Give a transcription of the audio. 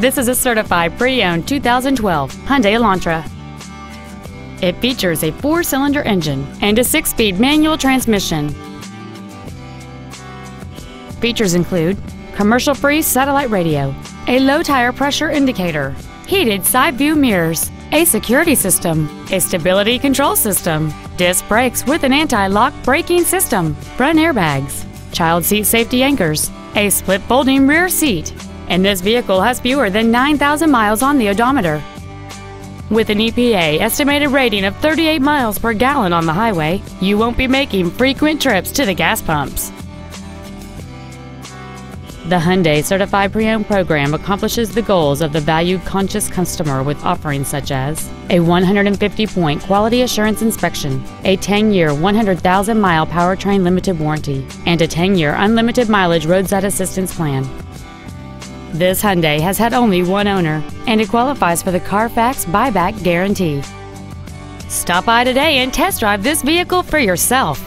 This is a certified pre-owned 2012 Hyundai Elantra. It features a 4-cylinder engine and a 6-speed manual transmission. Features include commercial-free satellite radio, a low tire pressure indicator, heated side view mirrors, a security system, a stability control system, disc brakes with an anti-lock braking system, front airbags, child seat safety anchors, a split folding rear seat, and this vehicle has fewer than 9,000 miles on the odometer. With an EPA estimated rating of 38 miles per gallon on the highway, you won't be making frequent trips to the gas pumps. The Hyundai Certified Pre-Owned program accomplishes the goals of the value-conscious customer with offerings such as a 150-point quality assurance inspection, a 10-year 100,000-mile powertrain limited warranty, and a 10-year unlimited mileage roadside assistance plan. This Hyundai has had only one owner, and it qualifies for the Carfax buyback guarantee. Stop by today and test drive this vehicle for yourself.